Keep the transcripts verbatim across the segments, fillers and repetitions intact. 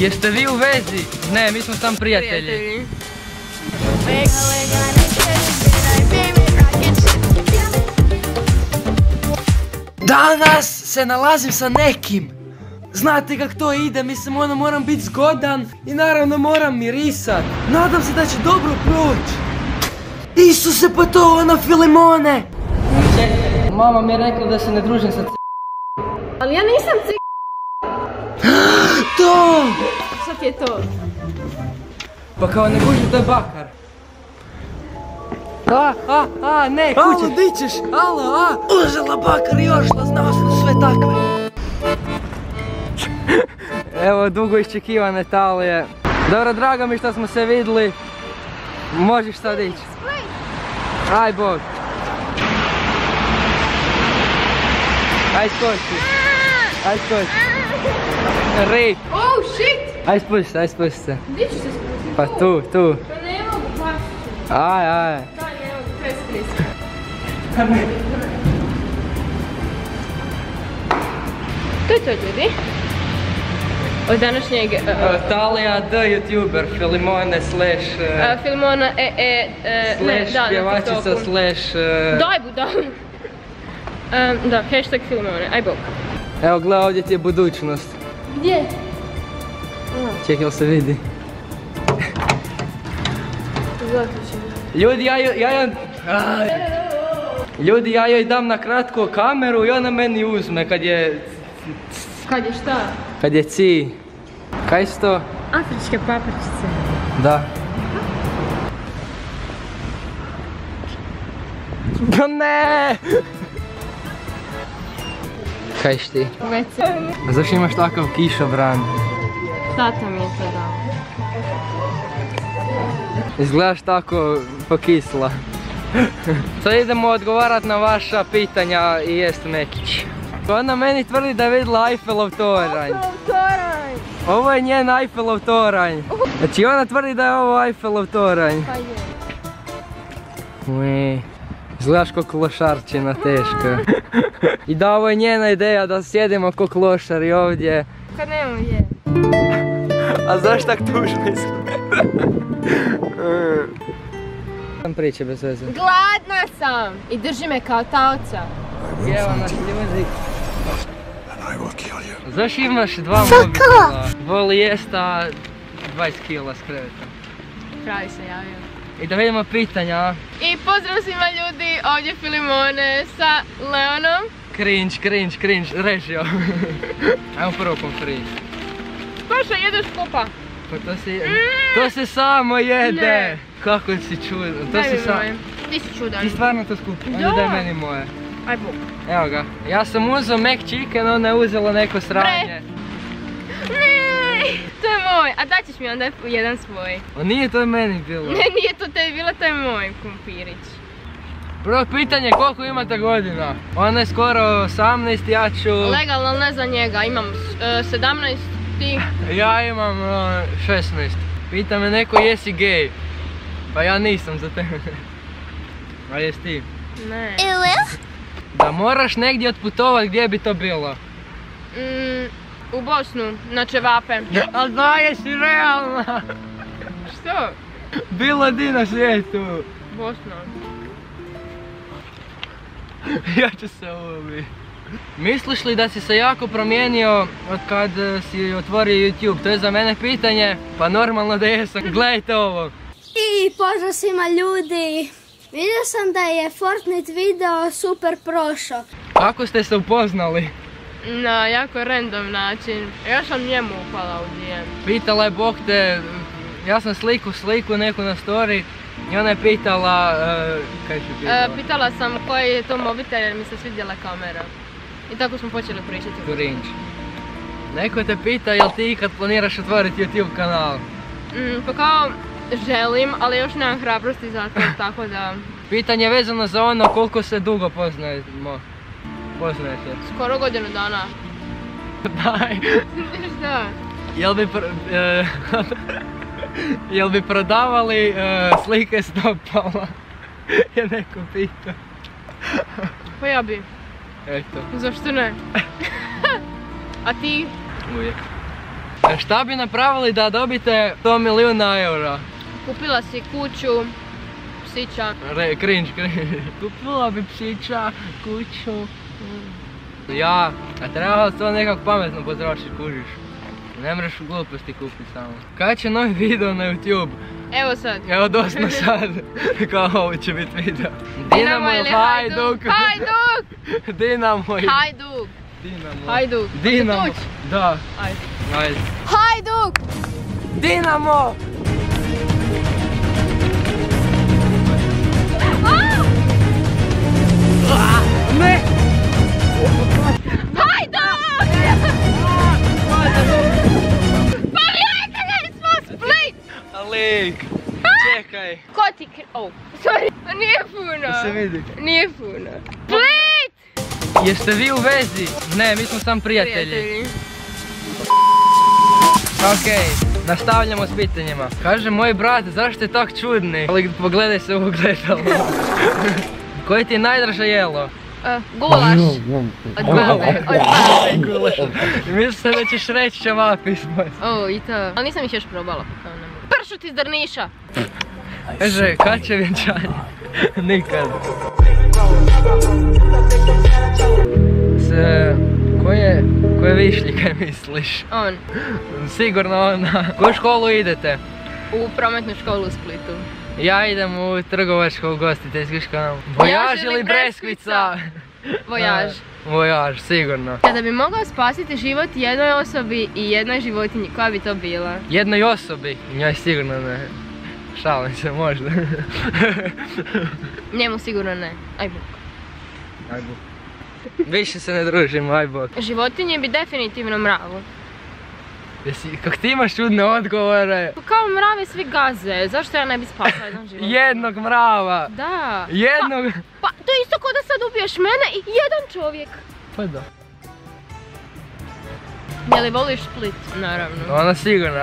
Jeste vi u vezi? Ne, mi smo samo prijatelji. Prijatelji. Danas se nalazim sa nekim. Znate kak to ide, mislim ono moram biti zgodan i naravno moram mirisat. Nadam se da će dobro proći. Isuse, pa to ona Filimonee! Čekaj, mama mi je rekla da se ne družim sa c***. Ali ja nisam c***. To! Šta ti je to? Pa kao ne guži, to je bakar. A, a, a, ne, kuće. Alo, di ćeš? Alo, a! Uzela bakar još, da znao sam sve takve. Evo, dugo iščekivane Talije. Dobro, drago mi što smo se vidjeli. Možeš sad ići. Aj Bog. Aj skoči. Aj skoči. Rej. Oh shit. Aj spusti se, aj spusti se. Gdje ću se spustiti? Pa tu, tu. Pa ne mogu baš. Aj, aj. Pa ne mogu, kaj se presi. To je to ljudi. Od današnjeg... Talija D youtuber, Filimonee slash... Filimonee e e... Slash pjevačica slash... Daj budam! Da, hashtag Filimonee, aj bok. Evo gledaj, ovdje ti je budućnost. Gdje? Čekaj, jel se vidi? Ljudi, ja joj... Ljudi, ja joj dam na kratko kameru i ona meni uzme kad je... Kad je šta? Kad je ci... Kaj su to? Afričke papričice. Da. Da ne! Kaj šti? Vece. Zašto imaš takav kišobran? Šta tam je sada? Izgledaš tako pokisla. Sad idemo odgovarat na vaša pitanja i jest mekić. Ona meni tvrdi da je vidjela Eiffelov toranj. Ovo je njen Eiffelov toranj. Znači ona tvrdi da je ovo Eiffelov toranj. Pa je. Izgledaš ko klošarčina teška. I da ovo je njena ideja da sjedimo ko klošari ovdje. Kad nemam je. A zašto tak tužno izgleda? Sam priče bez veze. Gladna sam i drži me kao talca. Jeva naš ljuzik. Zašto imaš dva mobitela? Voli jesta dvadeset kila s krevetom. Pravi se javio. I da vidimo pitanja. I pozdrav svima ljudi, ovdje Filimonee sa Leonom. Cringe, cringe, cringe, reži ovo. Ajmo prvo pomfrit. Paša, jedeš pupa. Pa to se... To se samo jede. Kako si čudan, to se samo... Ti si čudan. Ti stvarno to skupi, onda daj meni moje. Aj bok. Evo ga, ja sam uzeo Mac Chicken, ona je uzela neko sranje. Neeeej, to je moj, a daćeš mi onda jedan svoj. O nije to meni bilo. Ne, nije to tebi bilo, to je moj kumpirić. Prvo pitanje, koliko imate godina? Ona je skoro osamnaest, ja ću... Legalno, ali ne za njega, imam sedamnaest, ti? Ja imam šesnaest. Pita me neko, jesi gej? Pa ja nisam za tebe. A jesi ti? Ne. Ili? Da moraš negdje otputovat, gdje bi to bilo? Mm, u Bosnu, na čevape. Ali da jesi realna! Što? Bilo di na svijetu! Bosna. Ja ću se ubiti. Misliš li da si se jako promijenio od kad si otvorio YouTube? To je za mene pitanje, pa normalno da jesam. Gledajte ovo! I pozdrav svima ljudi! Vidio sam da je Fortnite video super prošao. Kako ste se upoznali? Na jako random način. Ja sam njemu upala u D M. Pitala je Bog te, ja sam sliku sliku neku na story i ona je pitala, uh, kaj je pitala? E, pitala sam koji je to mobitel jer mi se svidjela kamera. I tako smo počeli pričati. Turinč. Neko te pita jel ti ikad planiraš otvoriti YouTube kanal? Mm, pa kao... Želim, ali još nemam hrabrosti za to, tako da... Pitanje je vezano za ono koliko se dugo poznajemo. Poznajete? Skoro godinu dana. Daj! Šta? Jel bi... Pro, e, jel bi prodavali e, slike stopala? Je neko pitao. Pa ja bi. Eto. Zašto ne? A ti? Uvijek. Šta bi napravili da dobite sto milijuna eura? Kupila si kuću, psića. Re, cringe, cringe. Kupila bi psića, kuću. Ja, a trebalo to nekako pametno potrošiti, kužiš. Ne mreš gluposti kupiti samo. Kada će novi video na YouTube? Evo sad. Evo dosno sad. Kao ovo će biti video. Dinamo ili Hajduk? Hajduk! Dinamo ili Hajduk? Dinamo. Hajduk. Dinamo. Da. Ajde. Hajduk! Dinamo! Ne! Hajduk! Pa prijatelji smo Split! Alik, čekaj. Ko ti kri... O, sorry. Nije puno. Da se vidi. Nije puno. Split! Jeste vi u vezi? Ne, mi smo sam prijatelji. Prijatelji. Ok, nastavljamo s pitanjima. Kaže moj brat, zašto je tak čudni? Ali pogledaj se u ogledalo. Koje ti je najdraže jelo? Uh, gulaš. Od babe, od babe. Gulaš. Mislim da ćeš reći ćevapi iz Bosne. O, i to. Ali nisam ih još probala. Pršut iz Drniša. Kaže, kad će vjenčanje? Nikad. S... Koje... Koje višljike misliš? On. Sigurno ona. U koju školu idete? U prometnu školu u Splitu. Ja idem u trgovačko ugostiteljsku školu. Vojaž ili Breskvica? Vojaž. Vojaž, sigurno. Kada bi mogao spasiti život jednoj osobi i jednoj životinji, koja bi to bila? Jednoj osobi? Njoj sigurno ne. Šalim se, možda. Njemu sigurno ne. Aj bok. Aj bok. Više se ne družimo, aj bok. Životinje bi definitivno mravu. Kako ti imaš čudne odgovore? Kao mrave svi gaze, zašto ja ne bi spasla jednog životinju? Jednog mrava! Da! Jednog... Pa, pa to je isto kao da sad ubiješ mene i jedan čovjek! Pa da. Je li voliš Split? Naravno. Ona sigurno,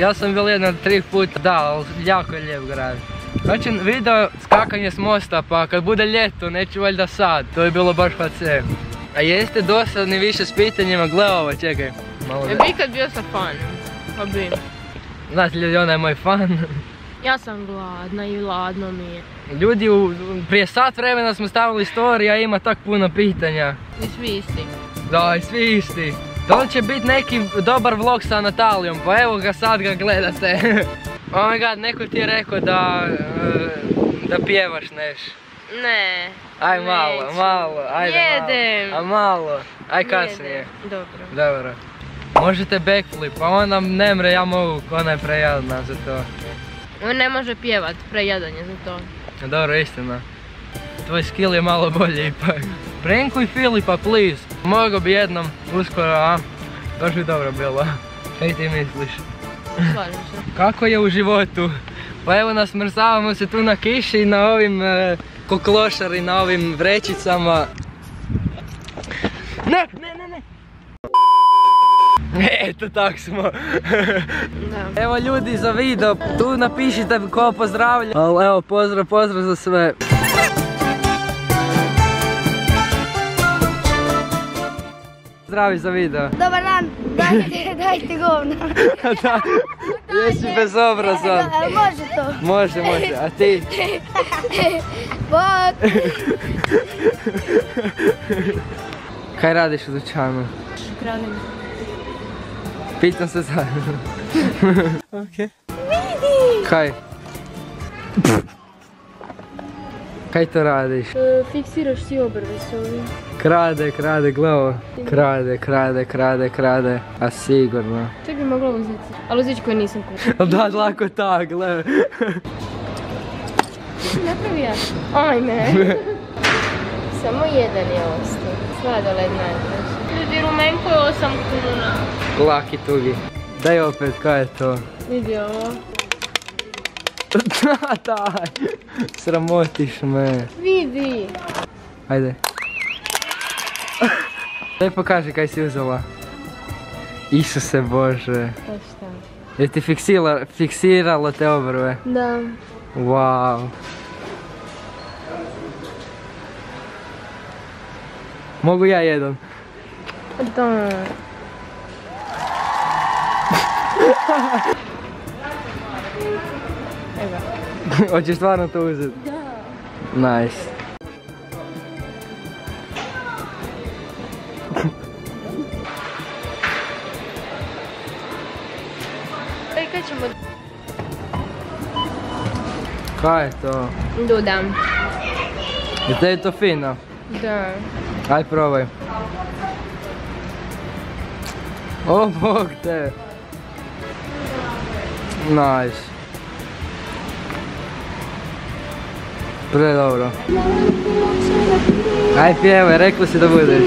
ja sam bil jedna tri puta, da, ali jako je lijep grad. Znači video skakanje s mosta, pa kad bude ljeto, neću valjda sad, to je bilo baš H C. A jeste dosadni više s pitanjima, gle ovo, čekaj. Je bi ikad bio sa fanom, pa bi. Znate ljudi, ona je moj fan. Ja sam gladna i ladno mi je. Ljudi, u, prije sat vremena smo stavili story, a ima tak puno pitanja. I svi isti. Da, i svi isti. Da li će biti neki dobar vlog sa Natalijom, pa evo ga sad ga gledate. Oh my god, neko ti je rekao da, da pjevaš neš. Ne. Aj malo, neću. Malo, ajde jedem. Malo. A malo, aj kasnije. Dobro. Dobro. Možete backflip, a ona ne mre, ja mogu, ona je prejadna za to. On ne može pjevat, prejadan je za to. Dobro, istina. Tvoj skill je malo bolje ipak. Prankuj Filipa, please. Mogu bi jednom, uskoro, a? Baš bi dobro bilo. Kaj ti misliš? Slažem se. Kako je u životu? Pa evo nas mrzavamo se tu na kiši, na ovim e, koklošari, na ovim vrećicama. Ne, ne, ne, ne. Eto, tak smo. Da. Evo ljudi za video, tu napišite ko pozdravlja. Ali evo, pozdrav, pozdrav za sve. Zdravi za video. Dobar dan, dajte, dajte govna. Da, jesi bezobrazan. Može to. Može, može, a ti? Bok. Kaj radiš u dućanu? Kranim. Pitam se zajedno. Okej. Vidi! Kaj? Kaj to radiš? Fiksiraš si obrve s ovim. Krade, krade, glavo. Krade, krade, krade, krade. A sigurno. Čak bi mogla uzeti. Ali uzeti koju nisam kupila. Da, lako tak, gleda. Napravi ja. Ajme. Samo jedan je ostao. Sladoled najdraži. Ljudi, rumenko je osam kuna. Laki tugi. Daj opet, kaj je to? Vidi ovo. Daj, sramotiš me. Vidi. Ajde. Daj pokaži kaj si uzela. Isuse Bože. Pa šta? Jer ti fiksiralo te obrve? Da. Wow. Mogu ja jedan? Da. Hoćeš stvarno to uzeti? Da. Nice. Ej, kaj ćemo? Kaj je to? Dodam. Je tebi to fino? Da. Aj, probaj. O Bog te! Nice. Pre dobro. Aj pjevaj, rekla si da budeš.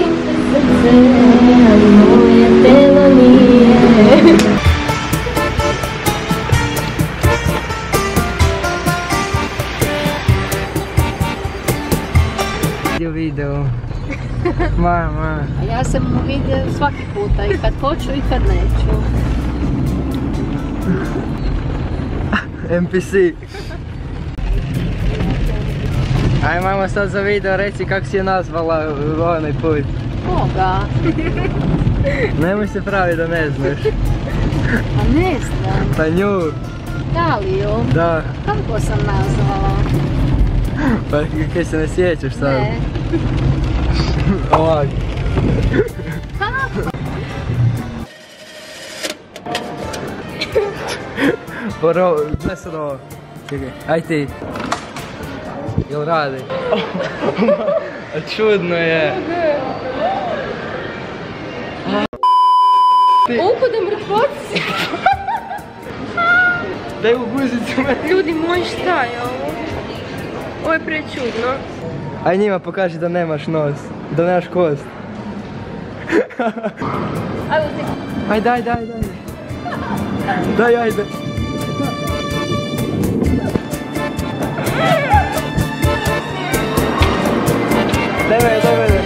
Vidio video. Mama. A ja sam mu vidio svaki puta, i kad hoću i kad neću. en pi si. Aj mama, sad za video reci kako si je nazvala onaj put. Koga? Nemoj se pravi da ne znaš. Pa ne znam. Pa nju. Daliju? Da. Kako sam nazvala? Pa kaj se ne sjećaš sad? Ne. Ovak. Kako? Poro, gdje sad ovo? Čekaj, aj ti. Jel radi? Čudno je. Oko da mrtvoci. Daj u guzicu me. Ljudi moji, šta je ovo? Ovo je prečudno. Aj njima pokaži da nemaš nos, da nemaš kost. Aj daj, daj, daj. Daj, aj, daj. Daj me, daj me, daj.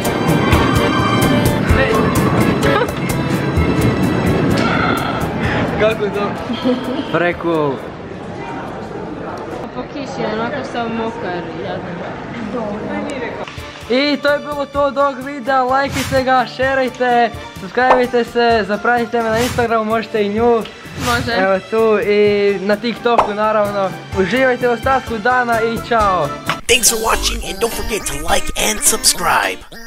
Kako je to? Preko... Po kiši, onako sam mokar, jadno. I to je bilo to od ovog videa, lajkajte ga, šerajte, subscribeajte se, zapratite me na Instagramu, možete i nju. Može. Evo tu i na TikToku naravno. Uživajte u ostatku dana i čao. Thanks for watching and don't forget to like and subscribe.